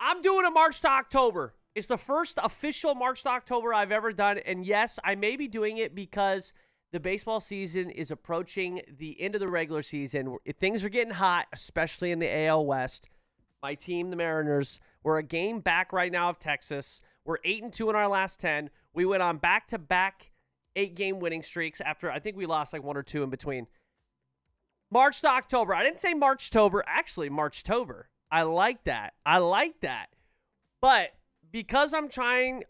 I'm doing a March to October. It's the first official March to October I've ever done. And yes, I may be doing it because the baseball season is approaching the end of the regular season. Things are getting hot, especially in the AL West. My team, the Mariners, we're a game back right now of Texas. We're 8-2 in our last 10. We went on back-to-back 8-game winning streaks after I think we lost like one or two in between. March to October. I didn't say Marchtober. Actually, Marchtober. I like that. I like that. But because I'm trying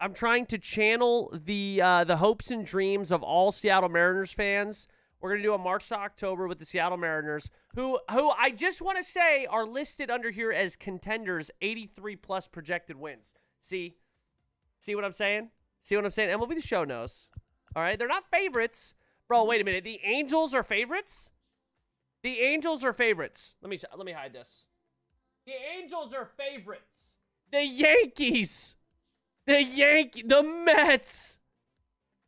to channel the hopes and dreams of all Seattle Mariners fans, we're going to do a March to October with the Seattle Mariners, who I just want to say are listed under here as contenders, 83-plus projected wins. See what I'm saying? See what I'm saying? MLB The Show knows. All right? They're not favorites. Bro, wait a minute. The Angels are favorites? The Angels are favorites. Let me hide this. The Angels are favorites. The Yankees. The Mets.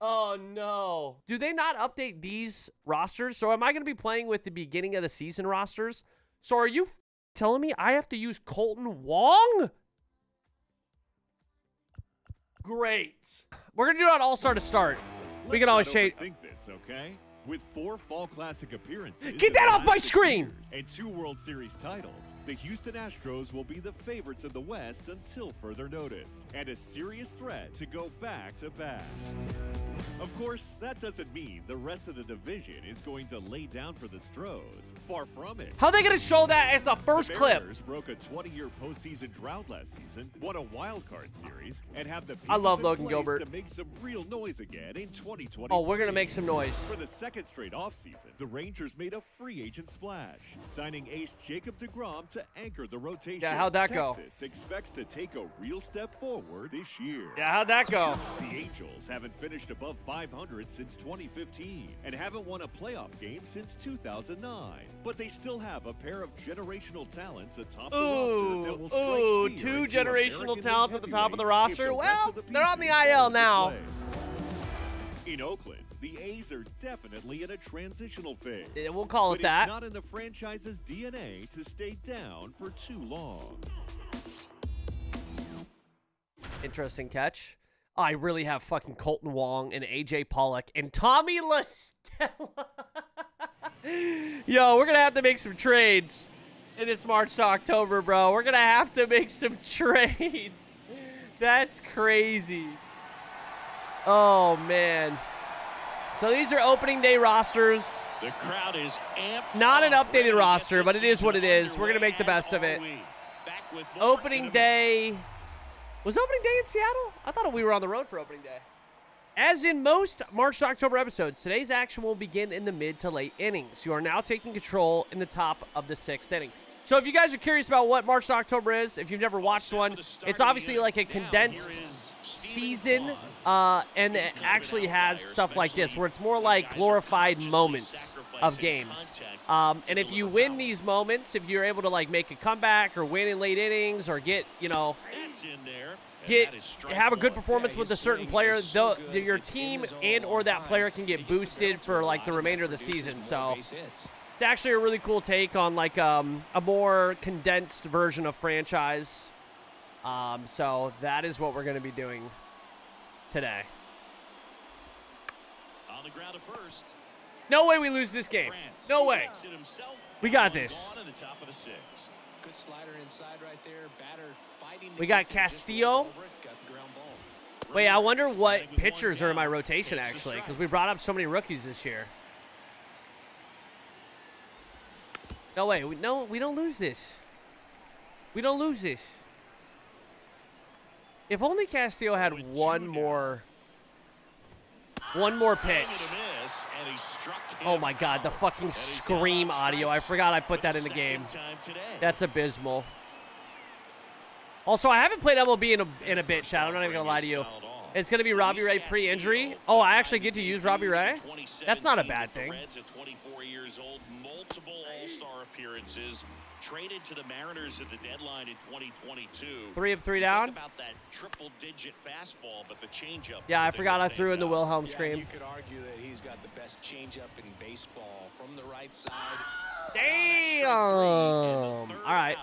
Oh, no. Do they not update these rosters? So am I going to be playing with the beginning of the season rosters? So are you telling me I have to use Colton Wong? Great. We're going to do an all-star to start. We can always change. Okay? With 4 Fall Classic appearances, get that off my screen, and 2 World Series titles, the Houston Astros will be the favorites of the West until further notice, and a serious threat to go back-to-back. Of course, that doesn't mean the rest of the division is going to lay down for the Stros. Far from it. How are they going to show that as the first clip? The Mariners broke a 20-year postseason drought last season, won a wild card series, and have the pieces in place to make some real noise again in 2020. Oh, we're going to make some noise. For the second straight offseason, the Rangers made a free agent splash, signing ace Jacob DeGrom to anchor the rotation. Yeah, how'd that go? Texas expects to take a real step forward this year. Yeah, how'd that go? The Angels haven't finished above 500 since 2015 and haven't won a playoff game since 2009, but they still have a pair of generational talents atop the roster that will strike two generational talents at the top of the roster. Well, they're on the IL now. In Oakland, the A's are definitely in a transitional phase. We'll call it that. It's not in the franchise's DNA to stay down for too long. Interesting catch. I really have fucking Colton Wong and AJ Pollock and Tommy La Stella. Yo, we're going to have to make some trades in this March to October, bro. We're going to have to make some trades. That's crazy. Oh, man. So these are opening day rosters. The crowd is amped. Not an updated roster, but it is what it is. We're going to make the best of it. Opening day. Was opening day in Seattle? I thought we were on the road for opening day. As in most March to October episodes, today's action will begin in the mid to late innings. You are now taking control in the top of the 6th inning. So if you guys are curious about what March to October is, if you've never watched one, it's obviously like a condensed season and it actually has stuff like this where it's more like glorified moments of games. And if you win these moments, if you're able to like make a comeback or win in late innings or get, you know, have a good performance with a certain player, though your team and or that player can get boosted for like the remainder of the season. So it's actually a really cool take on like a more condensed version of franchise. So that is what we're going to be doing today. On the ground at first. No way we lose this game. No way. We got this. Good slider inside right there. Batter fighting. We got Castillo. Wait, I wonder what pitchers are in my rotation actually, because we brought up so many rookies this year. No way. No, we don't lose this. We don't lose this. If only Castillo had one more pitch. Oh my God, the fucking scream audio. I forgot I put that in the game. That's abysmal. Also, I haven't played MLB in a bit, Chad. I'm not even going to lie to you. It's going to be Robbie Ray pre-injury. Oh, I actually get to use Robbie Ray? That's not a bad thing. Traded to the Mariners at the deadline in 2022. 3 of 3 down. About that triple-digit fastball, but the changeup. Yeah, I forgot I threw in the Wilhelm scream. You could argue that he's got the best changeup in baseball from the right side. Damn! All right.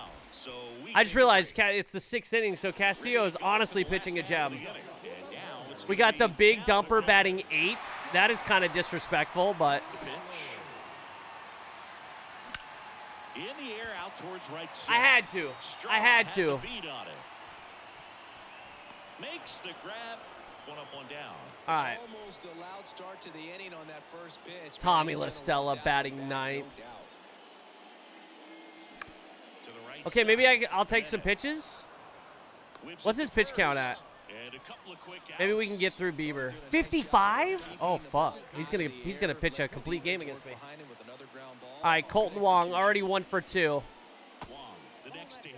I just realized it's the sixth inning, so Castillo is honestly pitching a gem. We got the big dumper batting eighth. That is kind of disrespectful, but... In the air out towards right side. I had to. Makes the grab. One up, one down. All right. Almost a loud start to the inning on that first pitch. Tommy La Stella batting ninth. Okay, maybe I'll take some pitches. What's his pitch count at? Maybe we can get through Bieber. 55? Oh fuck! He's gonna pitch a complete game against me. All right, Colton Wong already 1 for 2.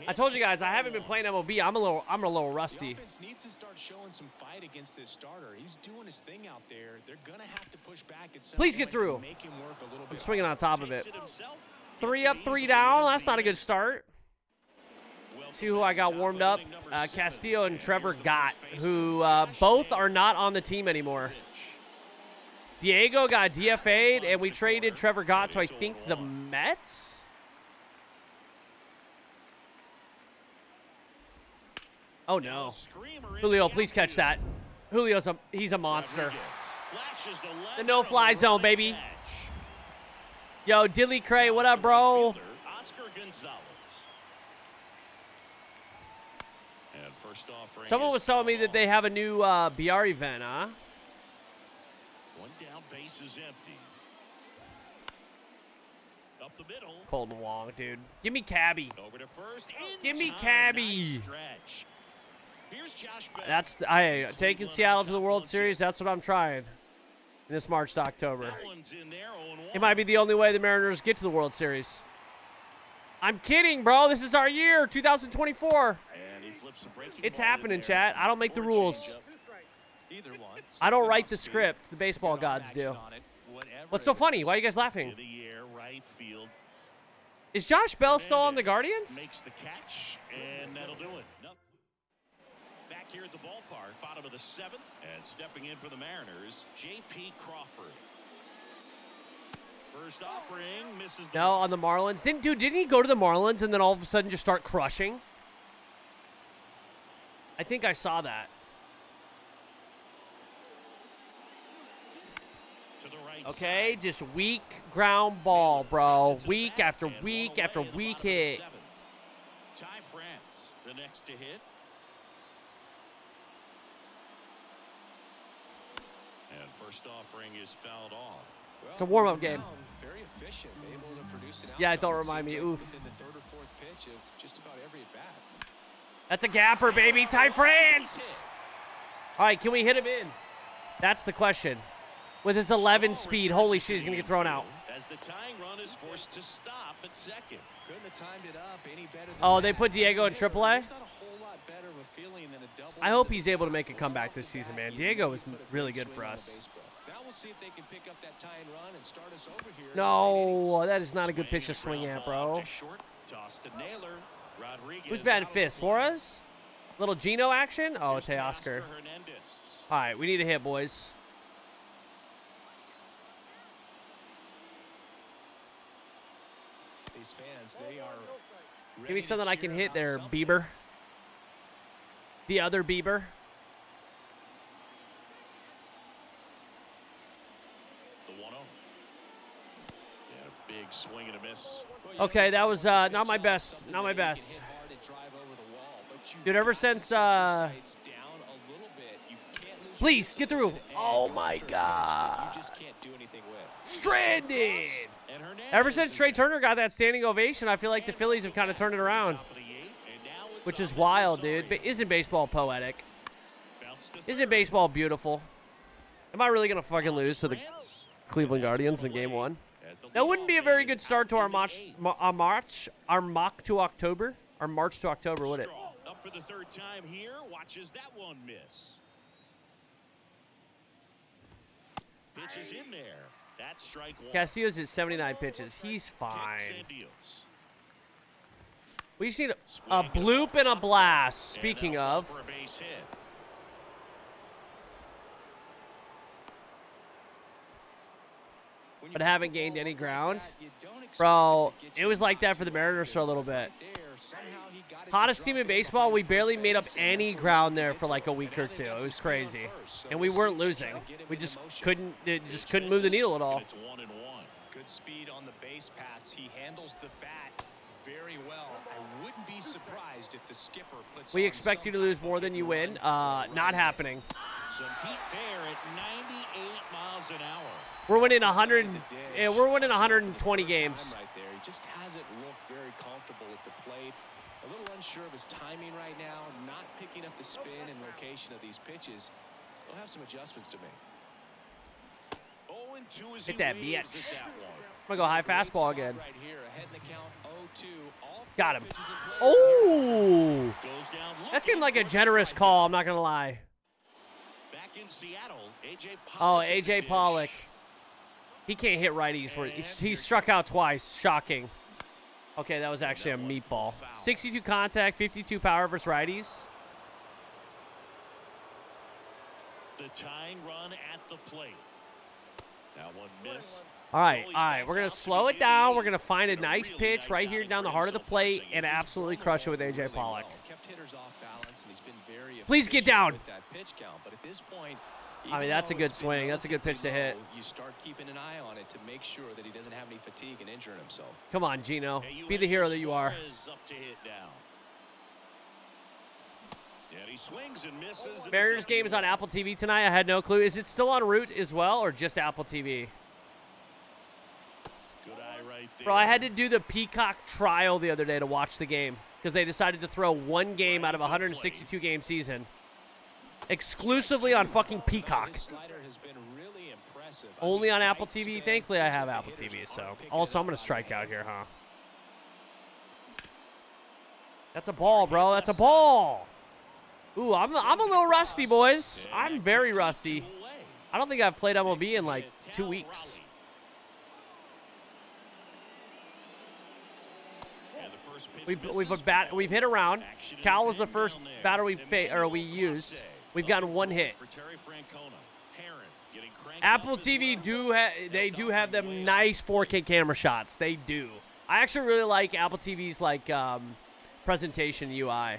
I told you guys I haven't been playing MLB. I'm a little rusty. Offense needs to start showing some fight against this starter. He's doing his thing out there. They're gonna have to push back at some. Please get through. I'm swinging on top of it. 3 up, 3 down. That's not a good start. See who I got warmed up. Castillo and Trevor Gott, who both are not on the team anymore. Diego got DFA'd, and we traded Trevor Gott to, I think, the Mets? Oh, no. Julio, please catch that. Julio's he's a monster. The no-fly zone, baby. Yo, Dilly Cray, what up, bro? Someone was telling me that they have a new BR event, huh? One down, base is empty. Up the middle. Colton Wong, dude. Give me Cabby. Over to first. Give me Cabby. Nice. Here's Josh. That's taking Seattle to the World Series. That's what I'm trying. In this March to October. It might be the only way the Mariners get to the World Series. I'm kidding, bro. This is our year, 2024. And he flips the breaking ball happening, chat. I don't make the rules. I don't write the script. The baseball gods do. What's so funny? Why are you guys laughing? Is Josh Bell still on the Guardians? Makes the catch, and that'll do it. Back here at the ballpark, bottom of the seventh, and stepping in for the Mariners, J.P. Crawford. First offering, misses. No, on the Marlins. Didn't he go to the Marlins and then all of a sudden just start crushing? I think I saw that. To the right side. Just weak ground ball, bro. Week after week after week hit. Ty France, the next to hit. And first offering is fouled off. It's a warm-up game. Very efficient, able to produce an outcome. Yeah, don't remind me. Oof. The third or fourth pitch of just about every at bat. That's a gapper, baby. Ty France. All right, can we hit him in? That's the question. With his 11 speed, holy shit, he's going to get thrown out. As the tying run is forced to stop at second. Couldn't have timed it up any better than that. They put Diego in AAA? I hope he's able to make a comeback this season, man. Diego is really good for us. See if they can pick up that tying run and start us over here. No, that is not a good pitch to swing at, bro. Who's batting fifth? Suarez? Little Gino action? Oh, it's Teoscar. All right, we need a hit, boys. These fans, they are. Give me something I can hit there, Bieber. The other Bieber. Big swing and a miss. Okay, that was not my best. Not my best. Dude, ever since... Please, get through. Oh, my God. Stranded. Ever since Trey Turner got that standing ovation, I feel like the Phillies have kind of turned it around, which is wild, dude. But isn't baseball poetic? Isn't baseball beautiful? Am I really going to fucking lose to the Cleveland Guardians in game one? That wouldn't be a very good start to our March to October, would it? Up for the third time here, watches that one miss. Pitches in there. That's strike one. Castillo's at 79 pitches. He's fine. We just need a bloop and a blast. Speaking of. But haven't gained any ground. Bro, it was like that for the Mariners for a little bit. Hottest team in baseball. We barely made up any ground there for like a week or two. It was crazy, and we weren't losing. We just couldn't move the needle at all. Good speed on the base pass. He handles the bat very well. I wouldn't be surprised if the skipper puts. We expect you to lose more than you win. Not happening. Some heat there at 98 miles an hour. We're winning 100. Yeah, we're winning 120 games. Right there, he just hasn't looked very comfortable at the plate. A little unsure of his timing right now, not picking up the spin and location of these pitches. We'll have some adjustments to make. Oh, and two is hit that bitch. I'm gonna go high fastball again. Right here, ahead in the count, 0-2. Got him. Oh, that seemed like a generous call. I'm not gonna lie. Back in Seattle, AJ Pollock. He can't hit righties. He struck out twice. Shocking. Okay, that was actually a meatball. 62 contact, 52 power versus righties. The tying run at the plate. That one missed. All right. We're going to slow it down. We're going to find a nice pitch right here down the heart of the plate and absolutely crush it with A.J. Pollock. Please get down. I mean, that's a good swing. That's a good pitch to hit. You start keeping an eye on it to make sure that he doesn't have any fatigue and injuring himself. Come on, Gino. Be the hero that you are. Mariners game is on Apple TV tonight. I had no clue. Is it still on Root as well or just Apple TV? Good eye right there. Bro, I had to do the Peacock trial the other day to watch the game because they decided to throw one game out of a 162-game season. Exclusively on fucking Peacock. Only on Apple TV. Thankfully, I have Apple TV, so. Also, I'm going to strike out here, huh? That's a ball, bro. That's a ball. Ooh, I'm a little rusty, boys. I'm very rusty. I don't think I've played MLB in, like, 2 weeks. We've hit a round. Cal was the first batter we used. We've gotten one hit. Apple TV, they do have them nice 4K camera shots. They do. I actually really like Apple TV's like presentation UI.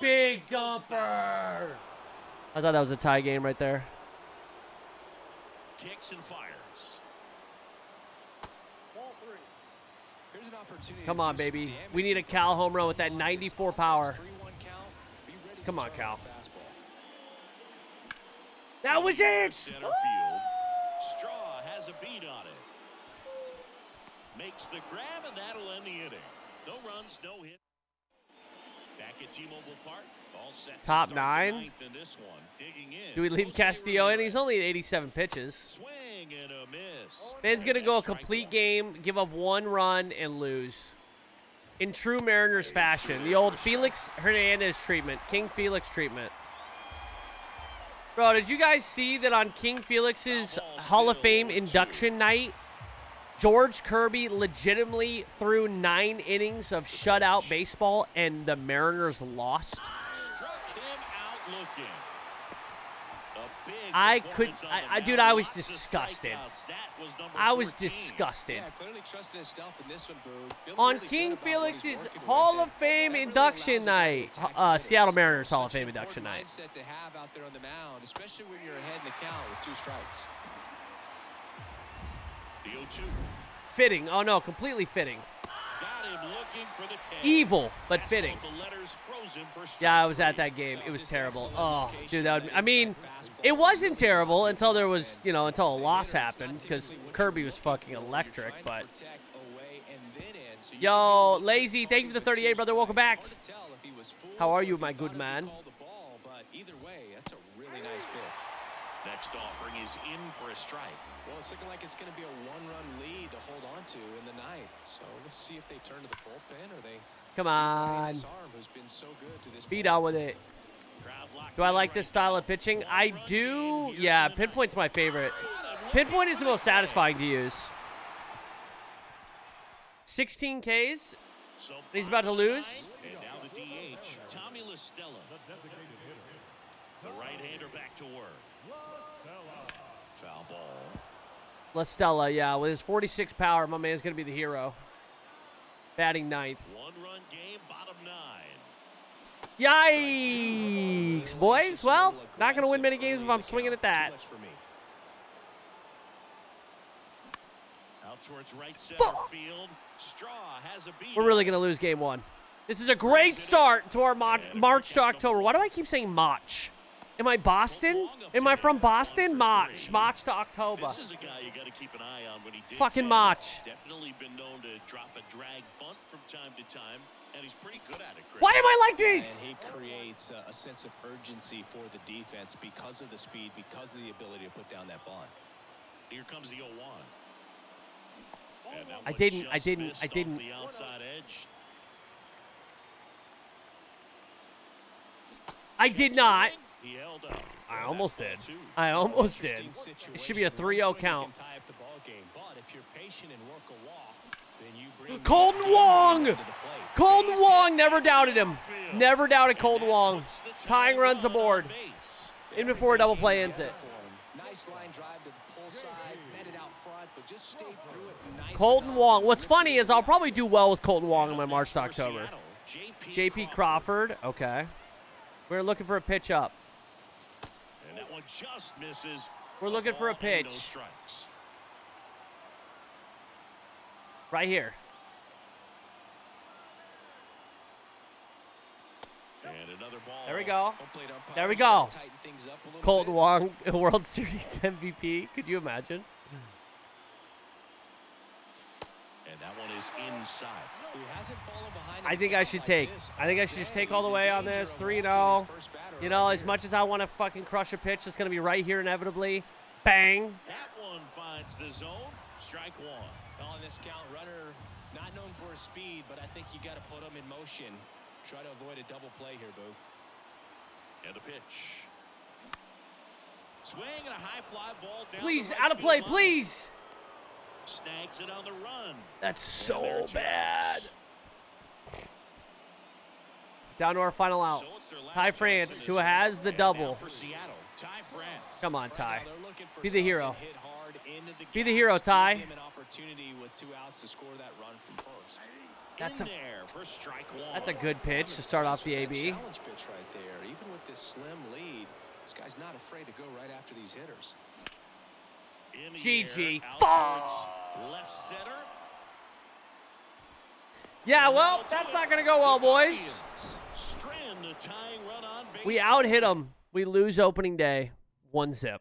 Big dumper. I thought that was a tie game right there. Kicks and fires. Come on, baby. We need a Cal home run with that 94 power. Come on, Cal. That was it! Center field. Straw has a beat on it. Makes the grab, and that'll end the inning. No runs, no hit. Back at T-Mobile Park. All set to top nine. Do we leave Castillo in? He's only at 87 pitches. Swing and a miss. Ben's going to go a complete game, give up one run, and lose. In true Mariners fashion, the old Felix Hernandez treatment, King Felix treatment. Bro, did you guys see that on King Felix's Hall of Fame induction night, George Kirby legitimately threw 9 innings of shutout baseball and the Mariners lost? Dude, I was disgusted. I was disgusted. On King Felix's Hall of Fame induction night, Seattle Mariners Hall of Fame induction night. Fitting. Oh no, completely fitting. Evil, but fitting. Yeah, I was at that game. It was terrible. Oh, dude, that would, I mean, it wasn't terrible until there was, you know, until a loss happened because Kirby was fucking electric, but. Yo, Lazy, thank you for the 38, brother. Welcome back. How are you, my good man? Either way, that's a really nice pick. Next offering is in for a strike. Well, it's looking like it's going to be a one-run lead to hold on to in the ninth. So let's see if they turn to the bullpen or they. Come on. Beat out with it. Do I like this style of pitching? I do. Yeah, pinpoint's my favorite. Pinpoint is the most satisfying to use. 16 Ks. He's about to lose. And now the DH, Tommy LaStella. The right-hander back to work. Foul ball. LaStella, yeah, with his 46 power, my man's going to be the hero. batting ninth. One-run game, bottom nine. Yikes, boys. Well, not going to win many games if I'm swinging at that. Out towards right center field. Straw has a beat. We're really going to lose game one. This is a great start to our March to October. Why do I keep saying March? Am I Boston? Am I from Boston? March. March to October. This is a guy you got to keep an eye on when he did fucking March. Definitely been known to drop a drag bunt from time to time, and he's pretty good at it, Chris. Why am I like these? And he creates a sense of urgency for the defense because of the speed, because of the ability to put down that bunt. Here comes the 0-1. I didn't. The outside edge. I did not. I almost did. I almost did. It should be a 3-0 count. Colton Wong! Colton Wong! Never doubted him. Never doubted Colton Wong. Tying runs aboard. In before a double play ends it. Colton Wong. What's funny is I'll probably do well with Colton Wong in my March to October. JP Crawford. Okay. We're looking for a pitch up. And that one just misses. We're looking for a pitch. Right here. And another ball. There we go. There we go. Colton Wong, World Series MVP. Could you imagine? And that one is inside. I think I should take. I think I should just take all the way on this. 3-0. You know, as much as I want to fucking crush a pitch, it's going to be right here inevitably. Bang. That one finds the zone. Strike one. On this count, runner not known for his speed, but I think you got to put him in motion. Try to avoid a double play here, boo. And a pitch. Swing and a high fly ball down. Please, out of play, please. Snags it on the run. That's so bad. Down to our final out. Ty France, who has the double. Come on, Ty. Be the hero. Be the hero, Ty. That's a good pitch to start off the AB. Even with this slim lead, this guy's not afraid to go right after these hitters. GG. Fuck! Left center. Yeah, well, that's not going to go well, boys. We out-hit them. We lose opening day. 1-0.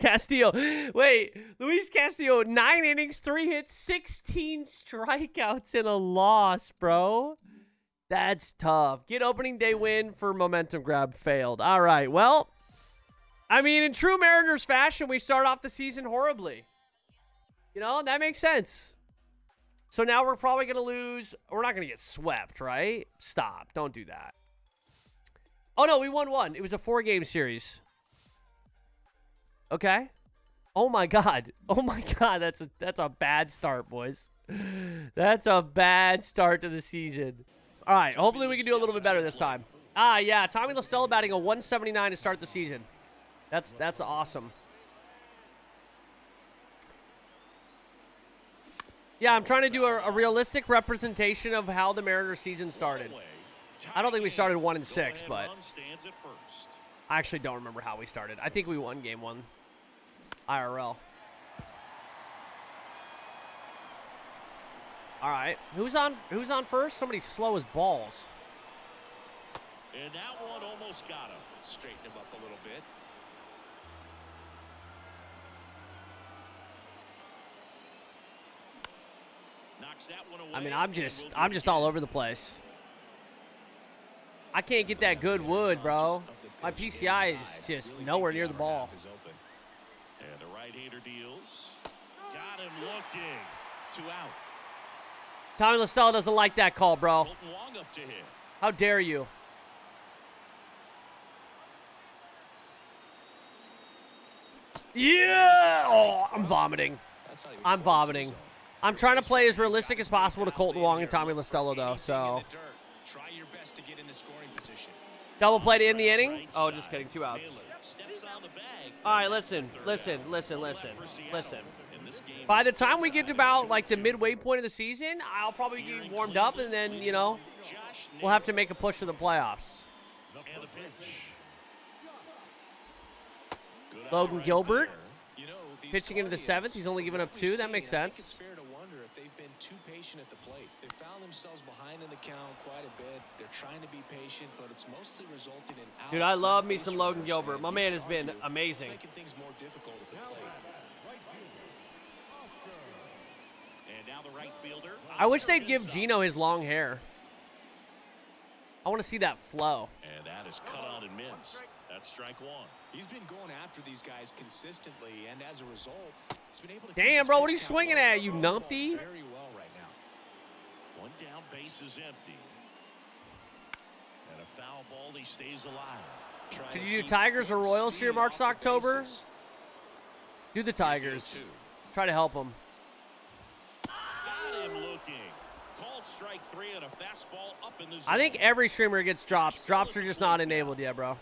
Castillo. Wait, Luis Castillo, 9 innings, 3 hits, 16 strikeouts, and a loss, bro. That's tough. Get opening day win for momentum grab failed. All right, well, I mean, in true Mariners fashion, we start off the season horribly. You know, that makes sense. So now we're probably going to lose. We're not going to get swept, right? Stop. Don't do that. Oh, no, we won one. It was a 4-game series. Okay. Oh, my God. Oh, my God. That's a bad start, boys. That's a bad start to the season. All right. Hopefully, we can do a little bit better this time. Ah, yeah. Tommy LaStella batting a 179 to start the season. That's awesome. Yeah, I'm trying to do a realistic representation of how the Mariners season started. I don't think we started 1-6, but I actually don't remember how we started. I think we won game one IRL. All right, who's on first? Somebody's slow as balls. And that one almost got him. Straightened him up a little bit. I mean, I'm just all over the place. I can't get that good wood, bro. My PCI is just nowhere near the ball. And the right-hander deals. Got him looking. 2 out. Tommy LaStella doesn't like that call, bro. How dare you? Yeah! Oh, I'm vomiting. I'm vomiting. I'm trying to play as realistic as possible to Colton Wong and Tommy LaStella, though, so. Try your best to get in the scoring position. Double play to end the inning? Oh, just kidding. 2 outs. All right, listen. By the time we get to about like the midway point of the season, I'll probably be warmed up, and then, you know, we'll have to make a push for the playoffs. Logan Gilbert pitching into the seventh. He's only given up two. That makes sense. It's fair to wonder if they've been too patient at the plate. They found themselves behind in the count quite a bit. They're trying to be patient, but it's mostly resulting in outs. Dude, I love me some Logan Gilbert. My man has been amazing. Making things more difficult at the plate. And now the right fielder. I wish they'd give Gino his long hair. I want to see that flow. And that is cut out and missed. That's strike one. He's been going after these guys consistently, and as a result, he's been able to... Damn, bro, what are you swinging at, you numpty? Very well right now. One down, base is empty. And a foul ball, he stays alive. Should you do Tigers or Royals here, March to October? Do the Tigers. Try to help them. Got him looking. Called strike three and a fastball up in the zone. I think every streamer gets drops. Drops are just not enabled yet, bro.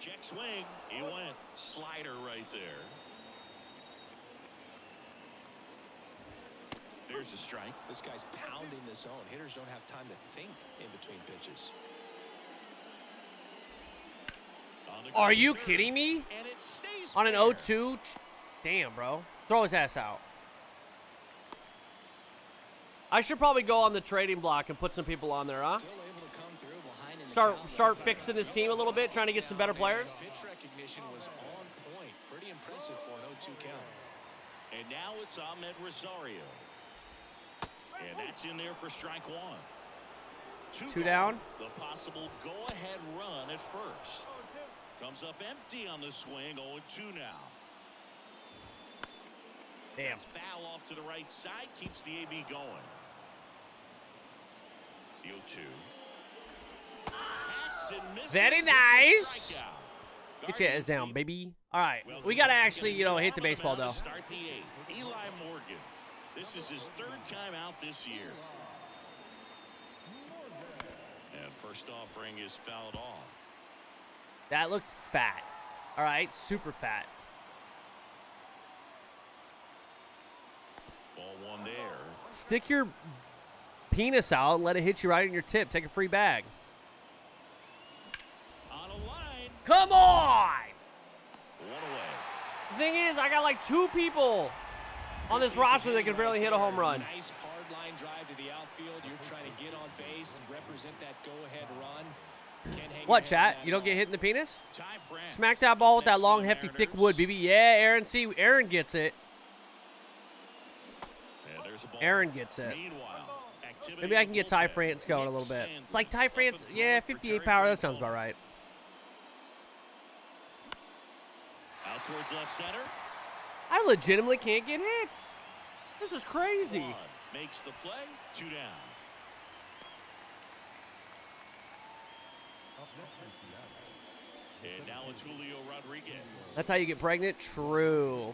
Check swing. He went. Slider right there. There's a strike. This guy's pounding the zone. Hitters don't have time to think in between pitches. Are you kidding me? On an 0-2? Damn, bro. Throw his ass out. I should probably go on the trading block and put some people on there, huh? Start fixing this team a little bit, trying to get some better players. Pitch recognition was on point. Pretty impressive for an 0-2 count. And now it's Ahmed Rosario. And that's in there for strike one. Two down. The possible go-ahead run at first. Comes up empty on the swing. 0-2 now. Damn. That's foul off to the right side. Keeps the AB going. 0-2. Very nice. Get your ass down, baby. All right, we got to actually, you know, hit the baseball, though. Start the eighth. Eli Morgan. This is his third time out this year. And first offering is fouled off. That looked fat. All right, super fat. Ball one there. Stick your penis out. Let it hit you right in your tip. Take a free bag. Come on! The thing is, I got like two people on this roster that can barely hit a home run. Nice hard line drive to the outfield. You're trying to get on base and represent that go-ahead run. What, chat? You don't get hit in the penis? Smack that ball with that long, hefty, thick wood, BB. Yeah, Aaron. See, Aaron gets it. Aaron gets it. Maybe I can get Ty France going a little bit. It's like Ty France, yeah, 58 power. That sounds about right. Towards left center. I legitimately can't get hits. This is crazy. One makes the play. Two down. And now it's Julio Rodriguez. That's how you get pregnant? True.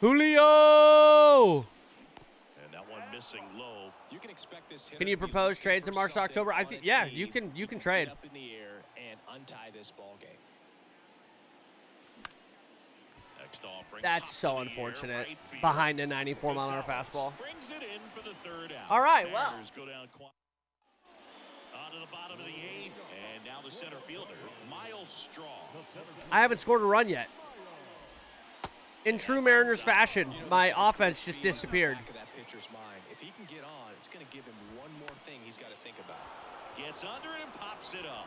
Julio! And that one missing low. You can expect this. Can you propose trades in March to October? I think, yeah, you can trade. Up in the air and untie this ball game. That's so unfortunate. Behind a 94-mile-an-hour fastball. All right, well. I haven't scored a run yet. In true Mariners fashion, my offense just disappeared. If he can get on, it's going to give him one more thing he's got to think about. Gets under it and pops it up.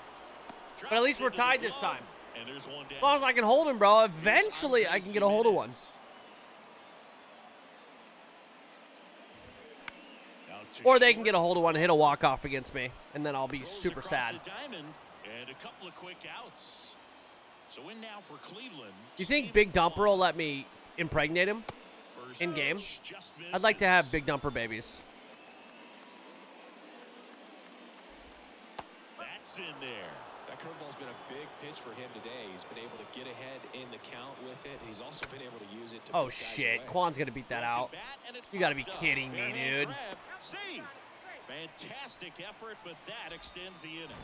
But at least we're tied this time. And there's one down. As long as I can hold him, bro, eventually I can get a hold of one. Or they can get a hold of one and hit a walk-off against me, and then I'll be super sad. And a couple of quick outs. So in now for Cleveland. Do you think Big Dumper will let me impregnate him in game? I'd like to have Big Dumper babies. That's in there. Curveball's been a big pitch for him today. He's been able to get ahead in the count with it. He's also been able to use it to... Oh, shit. Kwan's going to beat that out. You got to be kidding me, dude. Fantastic effort, but that extends the inning.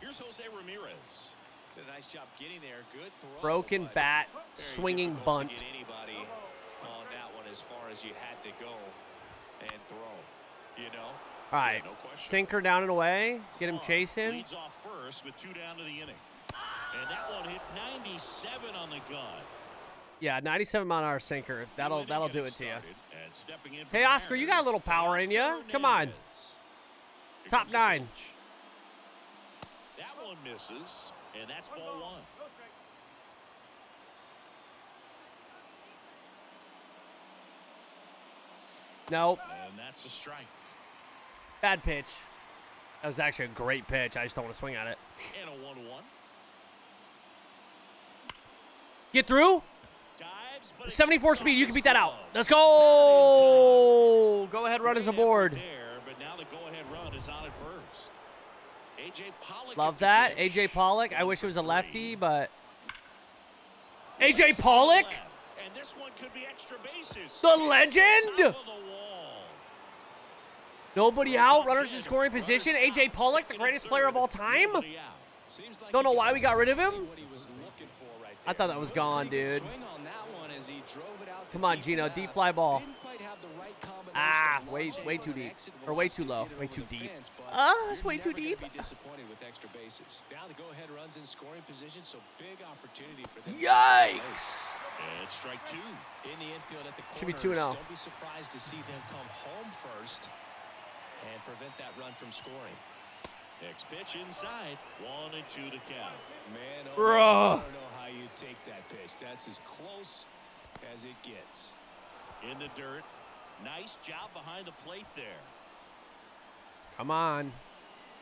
Here's Jose Ramirez. Did a nice job getting there. Good throw. Broken bat, swinging bunt. Get anybody on that one as far as you had to go and throw, you know. All right, no sinker down and away. Get him chasing. Leads off first with two down to the inning. And that one hit 97 on the gun. Yeah, 97 mile an hour sinker. That'll do it to you. Hey, Oscar, you got a little power in you. Come on. Top nine. That one misses, and that's ball one. Nope. And that's a strike. Bad pitch. That was actually a great pitch. I just don't want to swing at it. And a 1-1. Get through. Dives, 74 speed. You can beat that out. Let's go. Go ahead run is aboard. Love that. A.J. Pollock. I wish it was a lefty, but A.J. Pollock? And this one could be extra bases. The legend? Nobody out. Runners in scoring position. A.J. Pollock, the greatest player of all time. Don't know why we got rid of him. I thought that was gone, dude. Come on, Gino. Deep fly ball. Ah, way too deep. Or way too low. Way too deep. Oh, it's way too deep. Yikes! Should be 2-0. Don't be surprised to see them come home first and prevent that run from scoring. Next pitch inside, 1-2 to count. Man, I don't know how you take that pitch. That's as close as it gets. In the dirt. Nice job behind the plate there. Come on.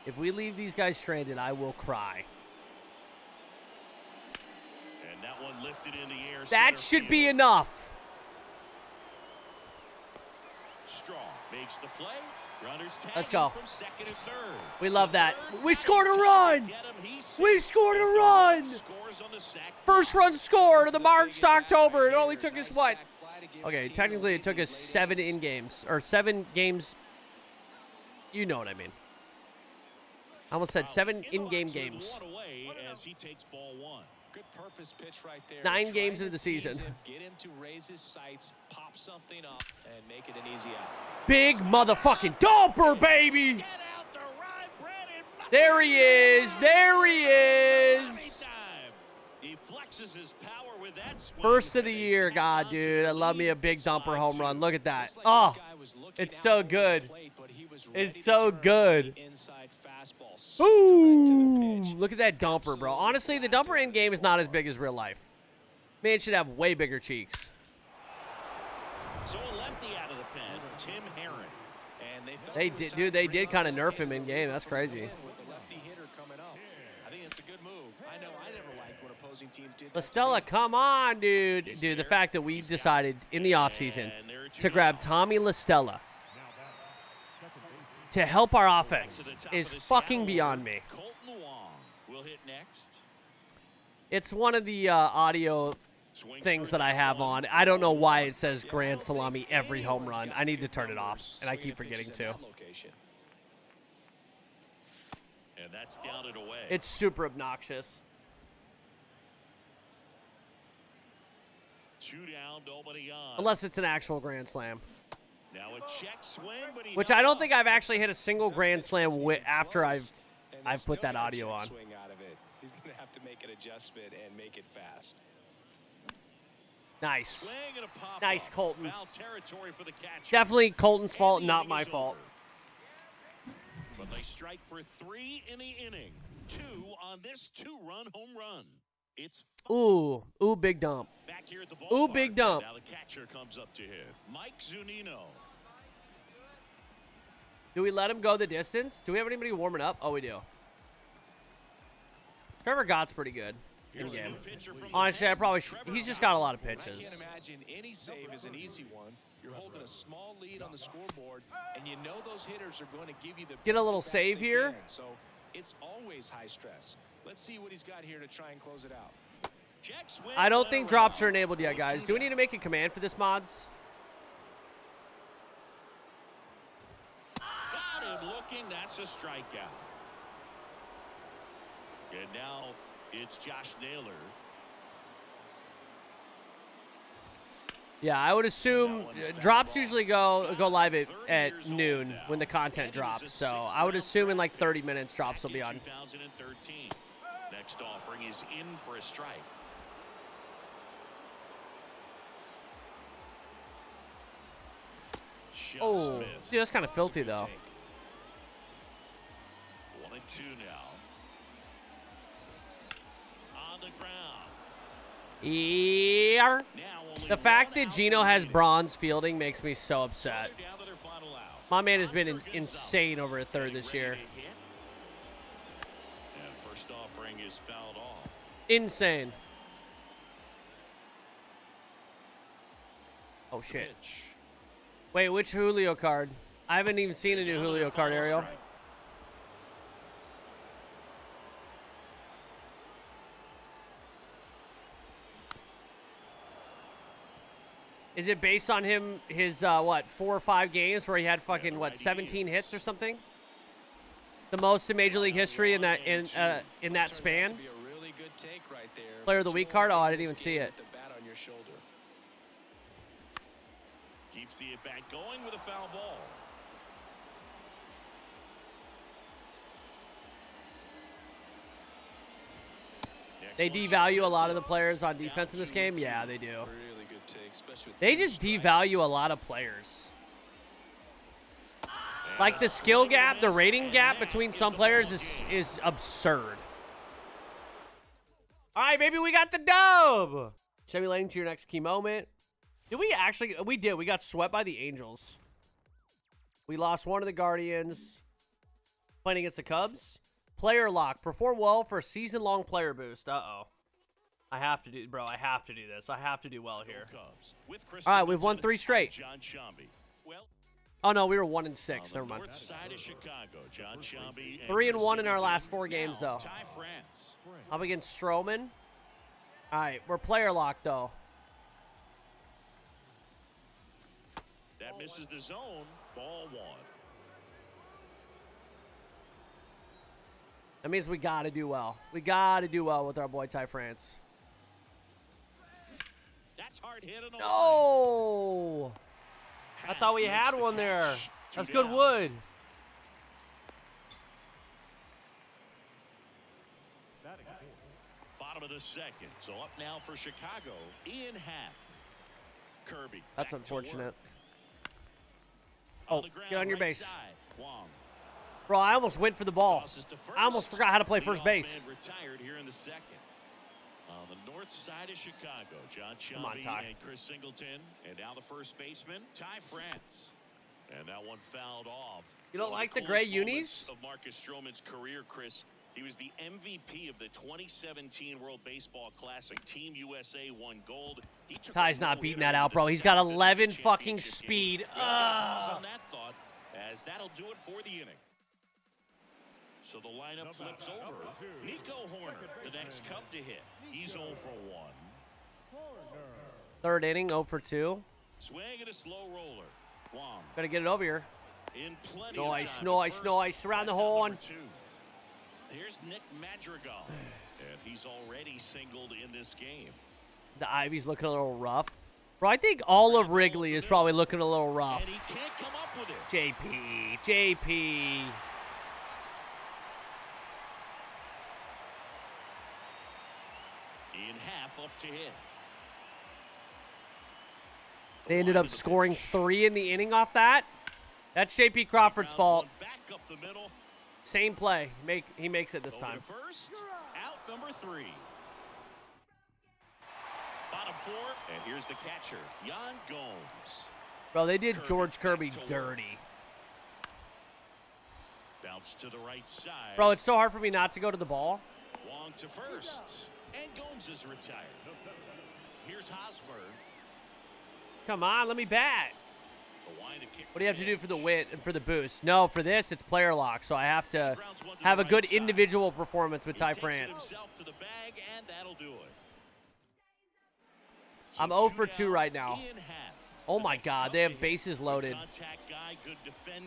If we leave these guys stranded, I will cry. And that one lifted in the air. That should be enough. Straw makes the play. Runners let's go. From second and third. We love that. We scored a run. We scored a run. First run scored of the March to October. It only took us what? Okay, technically it took us 7 in games or 7 games. You know what I mean. I almost said 7 in-game games. 9 games into the season. Get him to raise his sights, pop something up, and make it an easy out. Big motherfucking dumper, baby! Get out the rye bread and there he is! There he is! He flexes his power with that swing. First of the year, God, dude. I love me a big dumper home run. Look at that. Oh, it's so good. It's so good. Ooh, look at that dumper, bro. Honestly, the dumper in game is not as big as real life. Man should have way bigger cheeks. So a lefty out of the pen, Tim Herron. And they did, dude, they did kind of nerf him in game. That's crazy. LaStella, come on, dude. Dude, the fact that we decided in the offseason to grab Tommy LaStella to help our offense is fucking beyond me. It's one of the audio things that I have on. I don't know why it says Grand Salami every home run. I need to turn it off, and I keep forgetting to. It's super obnoxious. Unless it's an actual grand slam. Now a check swing, but which I don't think I've actually hit a single grand slam after I've put that audio on. He's gonna have to make an adjustment and make it fast. Nice, nice Colton. Definitely Colton's fault, not my fault. But they strike for 3 in the inning. 2 on this 2-run home run. It's ooh, big dump. Back here at the ballpark. Ooh, big dump. Now the catcher comes up to him. Mike Zunino. Do we let him go the distance? Do we have anybody warming up? Oh, we do. Trevor Gott's pretty good in game. Honestly, I probably should. He's just got a lot of pitches. I can't imagine any save is an easy one. You're holding a small lead on the scoreboard, and you know those hitters are going to give you the. Get a little save here. So it's always high stress. Let's see what he's got here to try and close it out. I don't think drops are enabled yet, guys. Do we need to make a command for this, mods? Got him looking. That's a strikeout. And now It's Josh Naylor. Yeah, I would assume drops usually go live at noon when the content drops. So I would assume in like 30 minutes drops will be on. Next offering is in for a strike. Oh, dude, that's kind of filthy though. 1-2 now. On the ground. Yeah. The fact that Gino has bronze fielding makes me so upset. My man has been insane over a third this year. First offering is fouled off. Insane. Oh shit. Wait, which Julio card? I haven't even seen a new Julio card, Ariel. Is it based on him, his, what, 4 or 5 games where he had fucking, what, 17 hits or something? The most in Major League history in that span? Player of the Week card? Oh, I didn't even see it. Keeps the at-bat going with a foul ball. They devalue a lot of the players on defense in this game? Yeah, they do. They just devalue a lot of players. Like the skill gap, the rating gap between some players is absurd. All right, baby, we got the dub. Should we lane to your next key moment? Did we actually? We did. We got swept by the Angels. We lost one of the Guardians. Playing against the Cubs. Player lock. Perform well for a season-long player boost. Uh-oh. I have to do, bro. I have to do this. I have to do well here. All right, we've won 3 straight. Oh no, we were 1-6. Never mind. 3-1 in our last 4 games though. Up against Stroman. All right, we're player locked though. That misses the zone. Ball 1. That means we got to do well. We got to do well with our boy Ty France. That's hard hit. No! I thought we had one there. That's good wood. Bottom of the second. So up now for Chicago, Ian Happ. Kirby. That's unfortunate. Oh, get on your base. Bro, I almost went for the ball. I almost forgot how to play first base. Retired here in the second. On the north side of Chicago, John Shelby and Chris Singleton, and now the first baseman, Ty France. And that one fouled off. You don't like the gray unis? Of Marcus Stroman's career, Chris. He was the MVP of the 2017 World Baseball Classic. Team USA won gold. Ty's not beating that out, bro. He's got 11 fucking speed. On that thought, as that'll do it for the inning. So the lineup flips over. Nico Horner, the next Cub to hit. He's 0-for-1. Third inning, 0-for-2. Swing and a slow roller. Wong. Gotta get it over here. In plenty nice. Around the horn. Here's Nick Madrigal. And he's already singled in this game. The Ivy's looking a little rough. Bro, I think all of Wrigley is probably looking a little rough. And he can't come up with it. JP. Up to hit. They ended up scoring 3 in the inning off that. That's JP Crawford's fault. Back up the middle. Same play. He makes it this time. First, out number 3. Bottom 4, and here's the catcher, Yan Gomes. Bro, they did George Kirby dirty. Bounce to the right side. Bro, it's so hard for me not to go to the ball. Wong to first. And Gomes is retired. Here's Hosmer. Come on, let me bat. What do you have to do for the win and for the boost? No, for this, it's player lock, so I have to have a good individual performance with Ty France. I'm 0-for-2 right now. Oh, my God, they have bases loaded.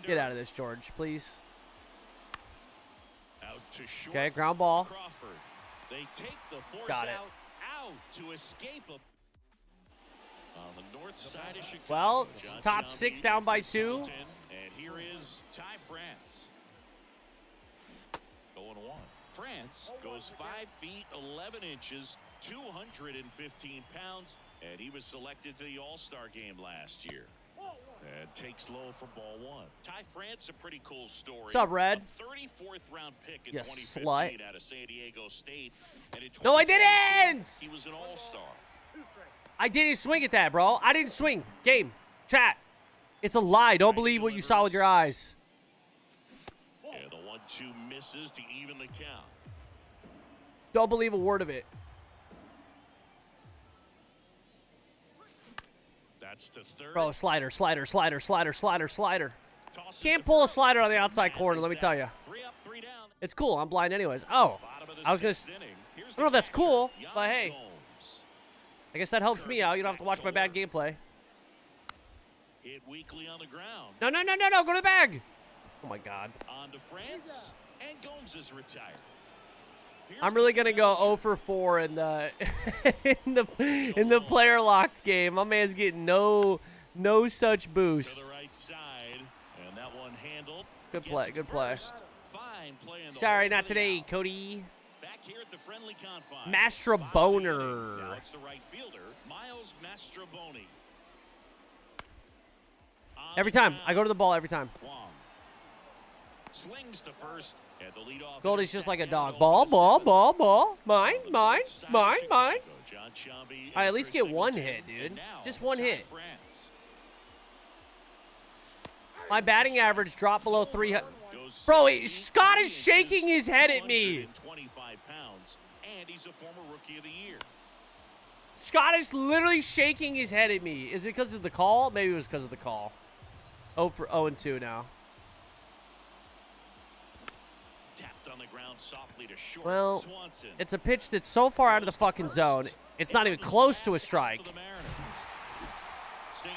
Get out of this, George, please. Okay, ground ball. They take the force out to escape him. On the north side of Chicago. Well, top six down by 2. And here is Ty France. Going one. France goes 5'11", 215 pounds, and he was selected to the All-Star game last year. And takes low for ball 1. Ty France, a pretty cool story. What's up, Red? A 34th round pick in 2015 out of San Diego State. And in no, I didn't! He was an All-Star. I didn't swing at that, bro. I didn't swing. Game. Chat. It's a lie. Don't believe what you saw with your eyes. And the 1-2 misses to even the count. Don't believe a word of it. That's to third. Bro, slider, slider, slider, slider, slider, slider. Can't pull a slider on the outside corner, let me tell you. It's cool. I'm blind anyways. Oh, I was going to... I don't know if that's cool, but hey. I guess that helps me out. You don't have to watch my bad gameplay. Hit weakly on the ground. No, no, no, no, no. Go to the bag. Oh, my God. On to France, and Gomes is retired. I'm really gonna go 0 for 4 in the in the player locked game. My man's getting no such boost. To the right side, and that one handled. Good play, good play. Fine play. Sorry, not today, Cody. Back here at the friendly confines. Mastroboner. Now it's the right fielder, Miles Mastroboni. Every time I go to the ball, every time. Slings to first. Goldie's just like a dog. Ball, ball, ball, ball. Mine, mine, mine, mine. I at least get one hit, dude. Just one hit. My batting average dropped below 300. Bro, Scott is shaking his head at me. Scott is literally shaking his head at me. Is it because of the call? Maybe it was because of the call. 0 for 0 and 2 now. Well, it's a pitch that's so far out of the fucking zone, it's not even close to a strike. You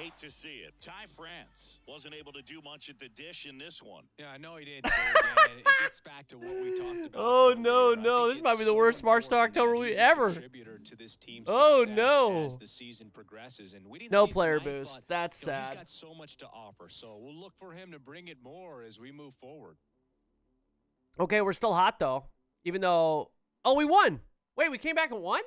hate to see it. Ty France wasn't able to do much at the dish in this one. Yeah, I know he did. It gets back to what we talked about. Oh no, no, this might be the worst March to October we ever. To this team's oh no. As the season progresses, and we didn't no player tonight, boost. But, that's sad. He's got so much to offer, so we'll look for him to bring it more as we move forward. Okay, we're still hot, though. Even though... Oh, we won! Wait, we came back and won?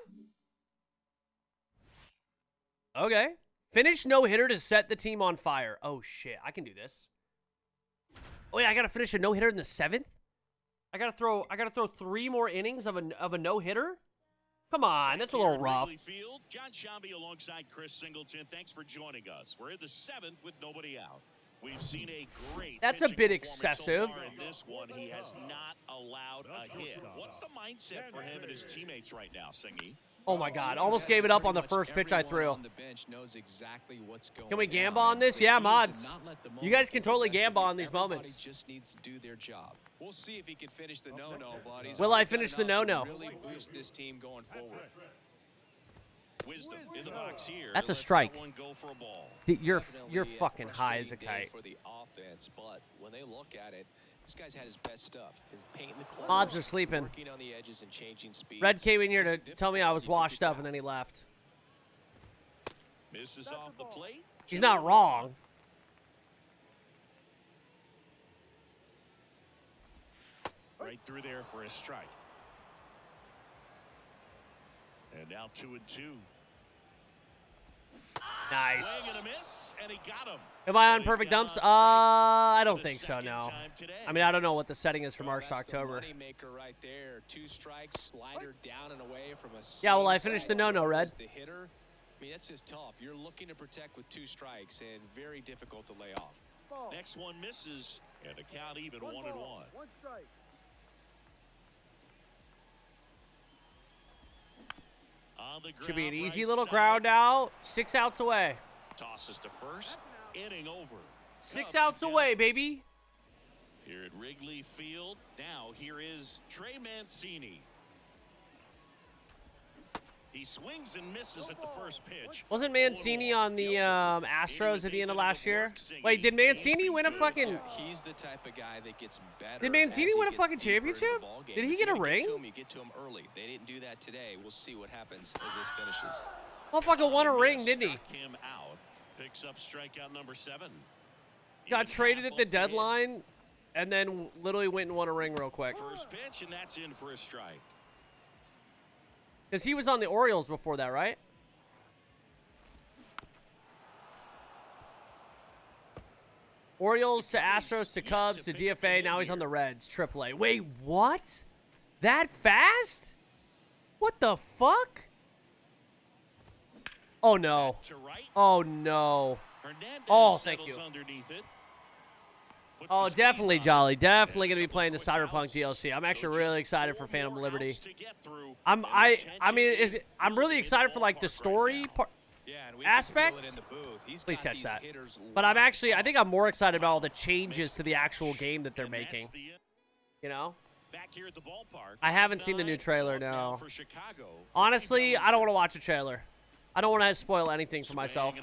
Okay. Finish no-hitter to set the team on fire. Oh, shit. I can do this. Oh, yeah, I gotta finish a no-hitter in the 7th? I gotta throw 3 more innings of a no-hitter? Come on, that's a little rough. Field, John Shambi alongside Chris Singleton. Thanks for joining us. We're in the 7th with nobody out. We've seen a great that's a bit excessive. So far in this one, he has not allowed a hit. What's the mindset for him and his teammates right now, Singy? Oh my God! Almost gave it up on the first pitch I threw. On the bench knows exactly what's going can we gamble on this? Yeah, mods. You guys can totally gamble on these moments. Just needs to do their job. We'll see if he can finish the no-no, buddies. Will I finish the no-no? Really boost this team going forward. Wisdom in the box here. That's a strike. Dude, you're fucking high as a kite. For the offense, but when they look at it, this guy's had his best stuff. His paint in the corner, odds are sleeping. Working on the edges and changing speeds. Red came in here to tell me I was washed up, and then he left. Misses off the plate. He's not wrong. Right through there for a strike. And now 2-2. Nice. Am I on perfect dumps? I don't think so, no. I mean, I don't know what the setting is for March to October. Yeah, well, I finished the no-no, Red. I mean, that's just tough. You're looking to protect with 2 strikes and very difficult to lay off. Next one misses, and the count even 1-1. One strike. Should be an easy little ground out. 6 outs away. Tosses to first. Inning over. 6 outs away, baby. Here at Wrigley Field. Now here is Trey Mancini. He swings and misses at the first pitch. Wasn't Mancini on the Astros at the end of last year? Wait, did Mancini win a fucking... He's the type of guy that gets better. Did Mancini win a fucking championship? Did he get a ring? Get to him early. They didn't do that today. We'll see what happens as this finishes. Motherfucker won a ring, didn't he? Picks up strikeout number 7. Got traded at the deadline and then literally went and won a ring real quick. First pitch, and that's in for a strike. Because he was on the Orioles before that, right? Orioles to Astros to Cubs to DFA. Now he's on the Reds, AAA. Wait, what? That fast? What the fuck? Oh, no. Oh, no. Oh, thank you. Oh, definitely Jolly. Definitely going to be playing the Cyberpunk DLC. I'm actually really excited for Phantom Liberty. I mean, I'm really excited for, like, the story aspect. Please catch that. But I'm actually, I think I'm more excited about all the changes to the actual game that they're making. You know? Back here at the ballpark. I haven't seen the new trailer, no. Honestly, I don't want to watch a trailer. I don't want to spoil anything for myself.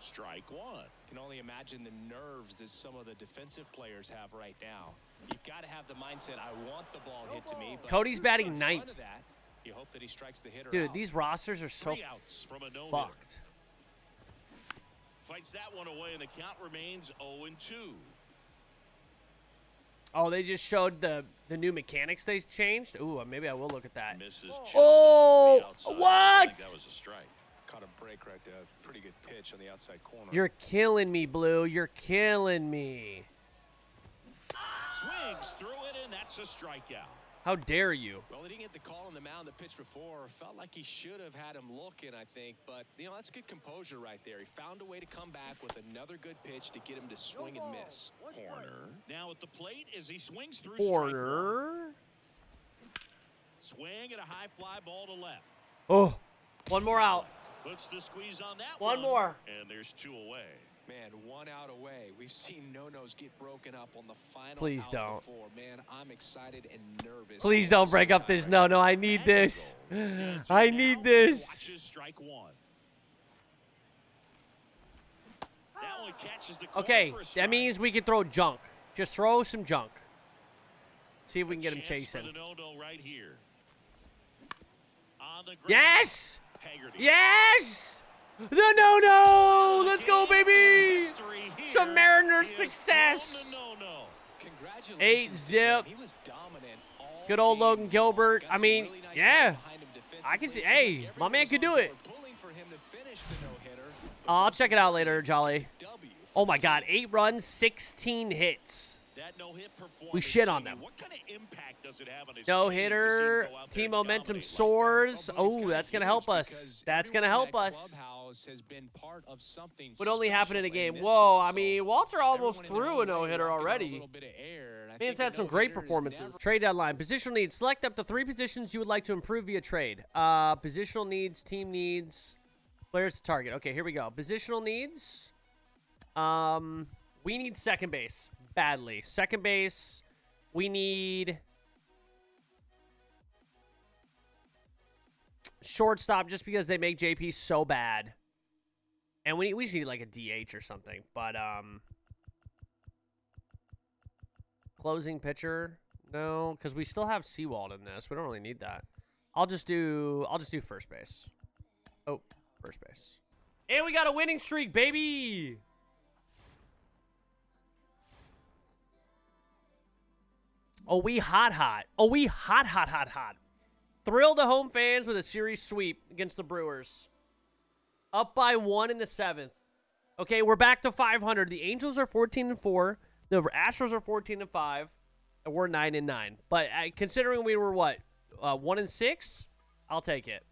Strike one. Can only imagine the nerves that some of the defensive players have right now. You've got to have the mindset, I want the ball hit to me. But Cody's batting ninth. That, you hope that he strikes the hitter out. These rosters are so fucked. Fights that one away, and the count remains 0-2. Oh, they just showed the new mechanics they changed. Ooh, maybe I will look at that. Oh, what? That was a strike. Caught a break right there. Pretty good pitch on the outside corner. You're killing me, Blue. You're killing me. Swings through it, and that's a strikeout. How dare you? Well, he didn't get the call on the mound the pitch before. Felt like he should have had him looking, I think. But, you know, that's good composure right there. He found a way to come back with another good pitch to get him to swing and miss. Horner. Now at the plate as he swings through. Horner. Swing and a high fly ball to left. Oh, one more out. Puts the squeeze on that one. One more. And there's two away. Man, one out away. We've seen no-nos get broken up on the final. Please don't. Before. Man, I'm excited and nervous. Please don't break up this no-no. I need this. I need this. Strike one. That one catches the okay, that means we can throw junk. Just throw some junk. See if we can get him chasing. Right here. Yes! Yes! The no-no! Let's go, baby! Some Mariners success! 8-zip. Good old Logan Gilbert. I mean, yeah. I can see. Hey, my man could do it. I'll check it out later, Jolly. Oh, my God. 8 runs, 16 hits. We shit on them. No hitter. Team momentum soars. Oh, that's going to help us. That's going to help us. Would only happen in a game. Whoa, I mean, Walter almost threw a no-hitter already. Man's had some great performances. Trade deadline. Positional needs. Select up to 3 positions you would like to improve via trade. Positional needs, team needs, players to target. Okay, here we go. Positional needs. We need second base. Badly. Second base, we need shortstop just because they make JP so bad. And we just need like a DH or something. But closing pitcher, no, because we still have Sewald in this. We don't really need that. I'll just do first base. Oh, first base. And we got a winning streak, baby. Oh, we hot. Oh, we hot. Thrilled the home fans with a series sweep against the Brewers. Up by 1 in the 7th. Okay, we're back to 500. The Angels are 14-4. The Astros are 14-5. And we're 9-9. But considering we were, what, 1-6? I'll take it.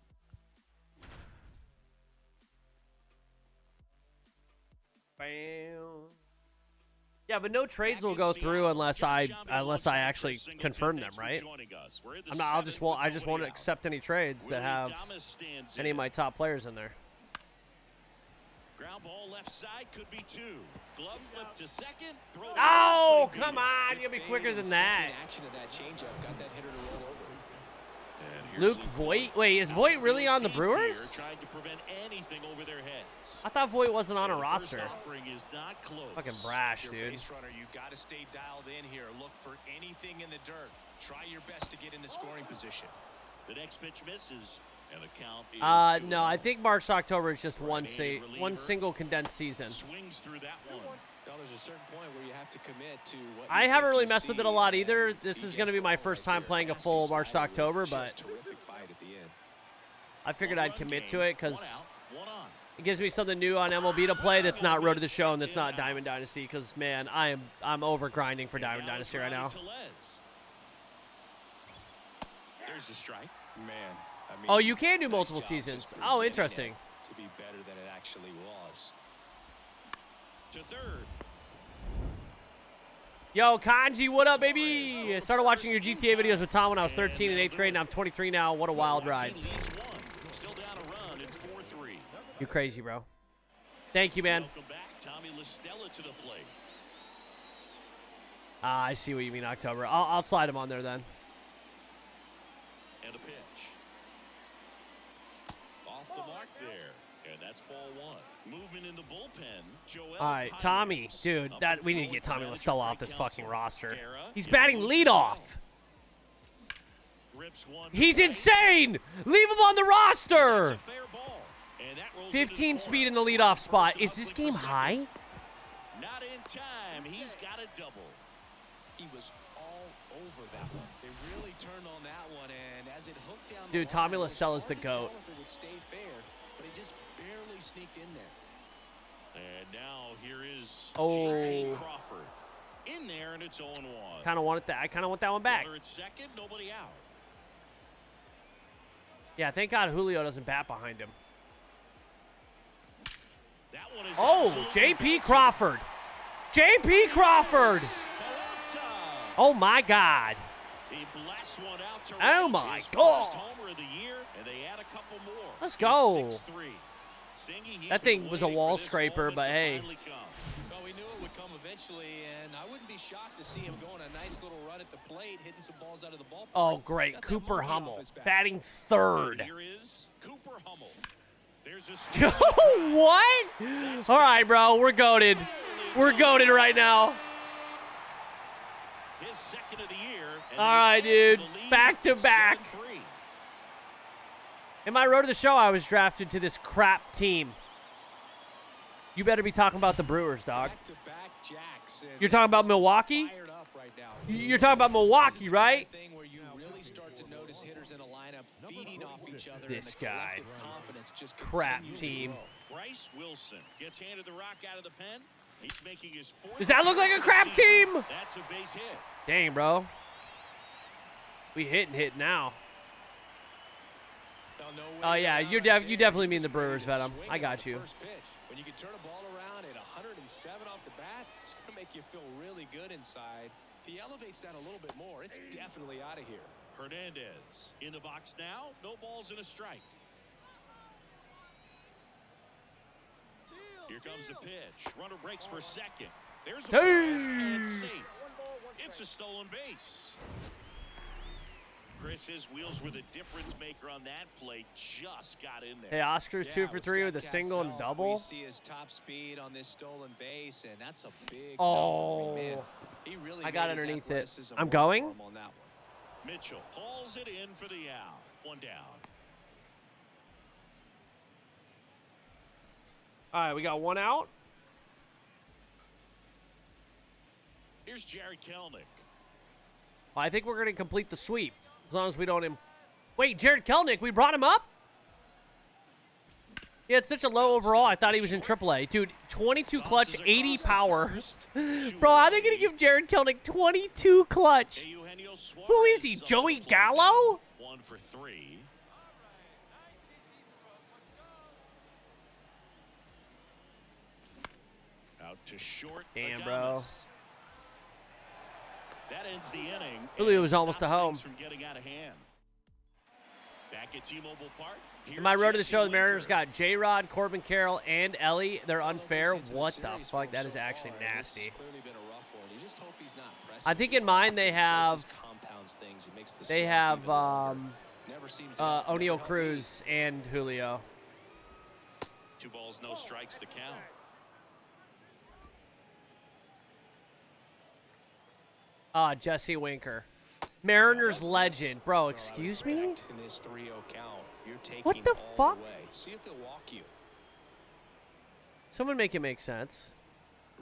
Bam. Yeah, but no trades will go through unless I actually confirm them, right? I just won't accept any trades that have any of my top players in there. Ground ball left side could be 2. Glove flip to second. Oh, come on! You'll be quicker than that. Action of that changeup got that hitter to roll over. Luke Voit? Wait, is Voit really on the Brewers? I thought Voit wasn't on a roster. Fucking brash, dude. No, I think March to October is just one single condensed season. I haven't really messed with it a lot either. This is going to be my first time playing a full March to October, but I figured I'd commit to it because it gives me something new on MLB to play that's not Road to the Show and that's not Diamond Dynasty. Because man, I'm over grinding for Diamond Dynasty right now. There's the strike, man. Oh, you can do multiple seasons. Oh, interesting. To be better than it actually was. To third. Yo, Kanji, what up, baby? I started watching your GTA videos with Tom when I was 13 in 8th grade, and I'm 23 now. What a wild ride. You're crazy, bro. Thank you, man. Ah, I see what you mean, October. I'll slide him on there then. And a pitch. Off the mark there, and that's ball one. Moving in the bullpen, Joel. All right, Tommy, dude, that we need to get Tommy Listella off this fucking roster. He's batting leadoff. He's insane. Leave him on the roster. 15 speed in the leadoff spot. Is this game high? Not in time. He's got a double. He was all over that one. They really turned on that one, and as it hooked down. Dude, Tommy Listella is the goat. Sneaked in there. And now here is J.K. Crawford in there, and it's 0-1. I kind of want that one back. Second, nobody out. Yeah, thank God Julio doesn't bat behind him. That one is J.P. Crawford. J.P. Crawford. Oh my God. He blasts one out to oh my his God. First homer of the year, and they add a couple more. Let's go. 6-3. That thing was a wall scraper, but hey. Well, we knew it would come eventually, and I wouldn't be shocked to see him going a nice little run at the plate, hitting some balls out of the ballpark. Oh, great. Cooper Hummel batting third. Here is Cooper Hummel. There's a what? All right, bro. We're goated. We're goated right now. His second of the year. All right, dude. Back to back. In my Road to the Show, I was drafted to this crap team. You better be talking about the Brewers, dog. You're talking about Milwaukee? You're talking about Milwaukee, right? This guy. Crap team. Bryce Wilson gets handed the rock out of the pen. He's making his fourth. Does that look like a crap team? That's a base hit. Dang, bro. We hit now. Oh yeah, you definitely mean the Brewers, Venom. I got you. When you can turn a ball around at 107 off the bat, it's gonna make you feel really good inside. If he elevates that a little bit more, it's definitely out of here. Hernandez in the box now, no balls and a strike. Here comes the pitch. Runner breaks for second. There's a ball and safe. It's a stolen base. Chris's wheels were the difference maker on that play. Just got in there. Hey, Oscar's 2 for 3 with a single and double. We see his top speed on this stolen base, and that's a big. Oh, man. He really I got underneath it. I'm going. On that one. Mitchell hauls it in for the out. One down. All right, we got one out. Here's Jared Kelenic. I think we're going to complete the sweep. As long as we don't... Wait, Jared Kelenic, we brought him up? He had such a low overall, I thought he was in AAA. Dude, 22 clutch, 80 power. Bro, how are they going to give Jared Kelenic 22 clutch? Who is he, Joey Gallo? 1 for 3. Out to short. Damn, bro. That ends the inning. Julio was almost a home. From getting out of hand. Back at T-Mobile Park. In my Road to the Show, the Mariners got J-Rod, Corbin Carroll, and Ellie. They're unfair. What the fuck? That is actually nasty. I think in mine they have O'Neill Cruz and Julio. 2 balls, no strikes, the count. Jesse Winker. Mariners legend. Bro, excuse me? What the fuck? Someone make it make sense.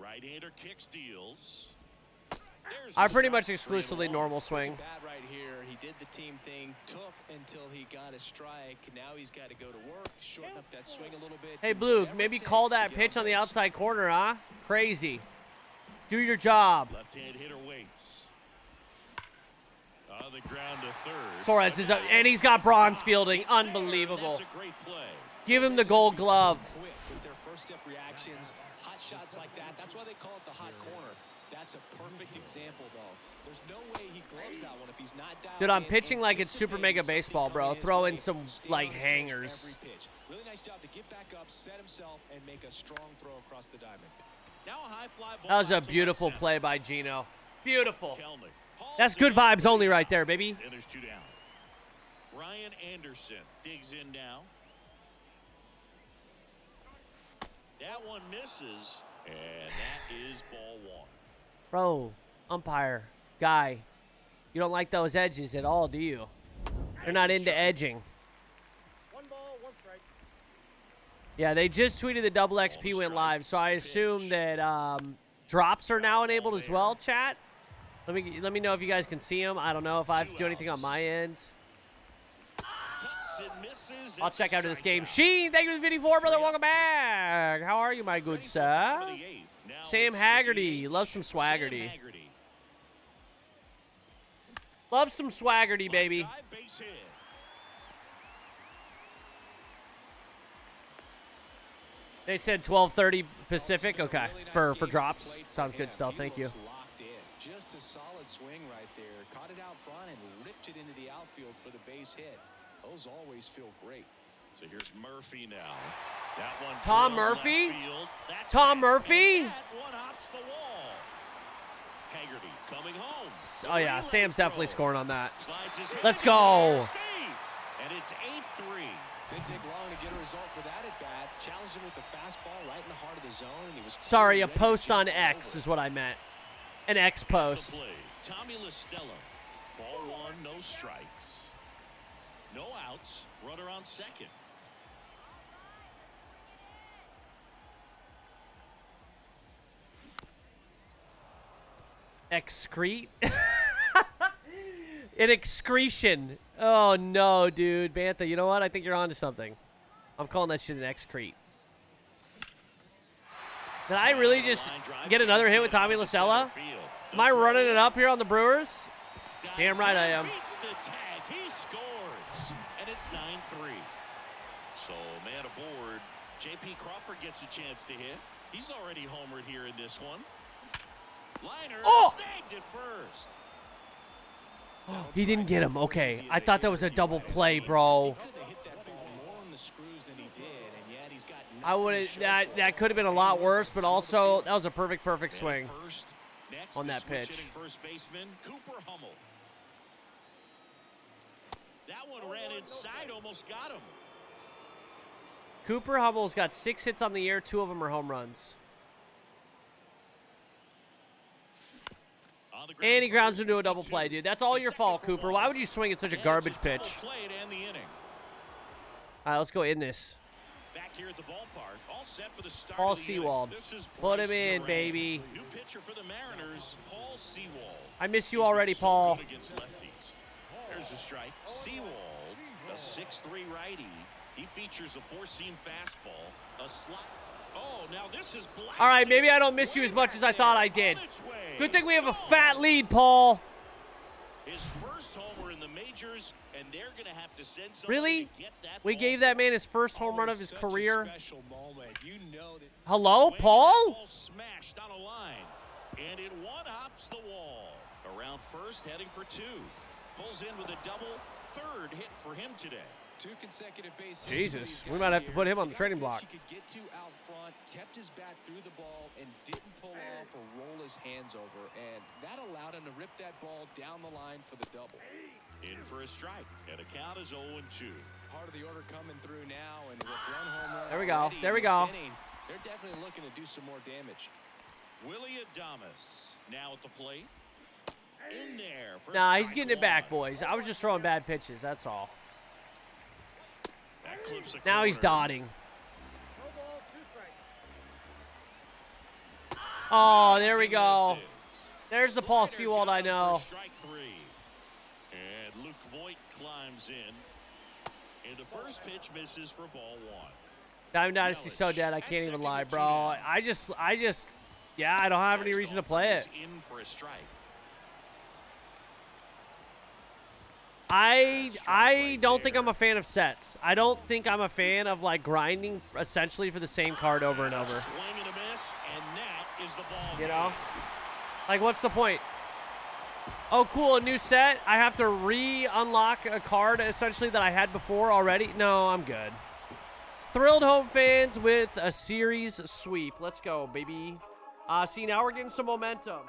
Right-hander kicks, deals. I pretty much exclusively normal swing. Right here, he did the team thing, took until he got a strike. Now he's got to go to work, shorten up that swing a little bit. Hey, Blue, maybe call that pitch on the outside corner, huh? Crazy. Do your job. Left-hand hitter waits. On the ground to third. Suarez is up, and he's got bronze fielding. Unbelievable. Give him the gold glove. With their first-step reactions, hot shots like that. That's why they call it the hot corner. That's a perfect example, though. There's no way he gloves that one if he's not down. Dude, I'm pitching like it's Super Mega Baseball, bro. Throw in some, like, hangers. Really nice job to get back up, set himself, and make a strong throw across the diamond. Now a high fly ball. That was a beautiful play by Gino. Beautiful. That's good vibes only right there, baby. And there's 2 down. Brian Anderson digs in now. That one misses, and that is ball 1. Bro, umpire, guy, you don't like those edges at all, do you? They're not into edging. 1 ball, 1 strike. Yeah, they just tweeted the double XP went live, so I assume that drops are now enabled as well, chat. Let me know if you guys can see them. I don't know if I have to do anything on my end. I'll check out of this game. Sheen, thank you for the 54, brother. Welcome back. How are you, my good sir? Sam Haggerty. Love some swaggerty. Love some swaggerty, baby. They said 12:30 Pacific. Okay, for drops. Sounds good stuff. Thank you. Just a solid swing right there. Caught it out front and ripped it into the outfield for the base hit. Those always feel great. So here's Murphy now. That one. Tom Murphy? Tom Murphy? That one hops the wall. Haggerty coming home. Oh, yeah. Sam's definitely scoring on that. Let's go. And it's 8-3. Didn't take long to get a result for that at bat. Challenged him with the fastball right in the heart of the zone. And he was sorry, a post on X is what I meant. An X post. Tommy Listello. Ball 1, no strikes. No outs, runner on second. Excrete? An excretion. Oh, no, dude. Bantha, you know what? I think you're onto something. I'm calling that shit an excrete. Did I really just get another hit with Tommy Listello? Am I running it up here on the Brewers? Damn right I am. He scores, and it's 9-3. So, man aboard. J.P. Crawford gets a chance to hit. He's already homered here in this one. Liner snagged it first. Oh, he didn't get him. Okay, I thought that was a double play, bro. I would. That could have been a lot worse, but also that was a perfect swing on that pitch. First baseman Cooper Hummel. That one ran inside, almost got him. Cooper Hummel's got 6 hits on the year. 2 of them are home runs. And he grounds into a double play, dude. That's all your fault, Cooper. Why would you swing at such a garbage pitch? All right, let's go in this. Back here at the ballpark, all set for the start. Paul Sewald. Put him in, baby. New pitcher for the Mariners, Paul Sewald. I miss you already, Paul. There's a strike. Sewald, a 6'3" righty. He features a 4-seam fastball, a slot. Oh, now this is blasted. All right, maybe I don't miss you as much as I thought I did. Good thing we have a fat lead, Paul. His first homer in the majors, and they're going to have to send somebody. Really? To get that we gave that man his first home run of his career. You know that. Hello, Paul? Smashed on a line, and it one hops the wall. Around first, heading for 2. Pulls in with a double, 3rd hit for him today. 2 consecutive bases. Jesus, we might have to put him on the trading block. He could get to out front, kept his bat through the ball, and didn't pull off or roll his hands over, and that allowed him to rip that ball down the line for the double. in for a strike, and a count is 0-2. Part of the order coming through now, and with one home run, there we go. They're definitely looking to do some more damage. Willie Adames now at the plate. In there. Nah, he's getting it back, boys. I was just throwing bad pitches. That's all. That clips the now he's dotting. Oh, there we go. There's the Paul Sewald I know. And Luke Voigt climbs in. And the first pitch misses for ball one. Diamond Dynasty so dead I can't even lie, bro. I just yeah, I don't have any reason to play it. In for a strike. I don't think I'm a fan of sets. I don't think I'm a fan of like grinding essentially for the same card over and over. You know? Like, what's the point? Oh, cool, a new set. I have to re-unlock a card essentially that I had before already. No, I'm good. Thrilled home fans with a series sweep. Let's go, baby. See, now we're getting some momentum.